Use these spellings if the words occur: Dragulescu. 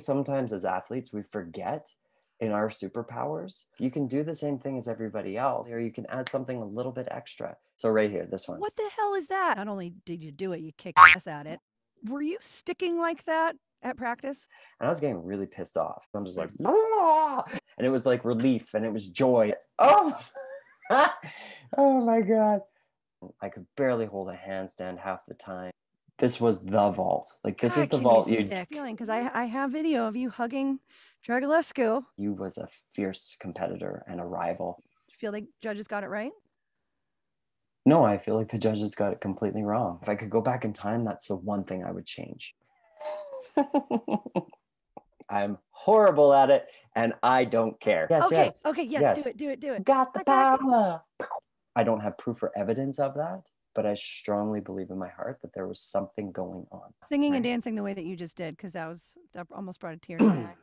sometimes as athletes, we forget in our superpowers. You can do the same thing as everybody else, or you can add something a little bit extra. So right here, this one. What the hell is that? Not only did you do it, you kicked ass at it. Were you sticking like that at practice? And I was getting really pissed off. I'm just like, ah! And it was like relief and it was joy. Oh, oh my God. I could barely hold a handstand half the time. This was the vault. Like, this God, is the vault. You feeling, because I have video of you hugging Dragulescu. You was a fierce competitor and a rival. You feel like judges got it right? No, I feel like the judges got it completely wrong. If I could go back in time, that's the one thing I would change. I'm horrible at it, and I don't care. Yes, okay, yes, okay, yes, yes, do it, do it, do it. Got the power. I don't have proof or evidence of that, but I strongly believe in my heart that there was something going on. Singing and dancing the way that you just did, because that almost brought a tear to my eye.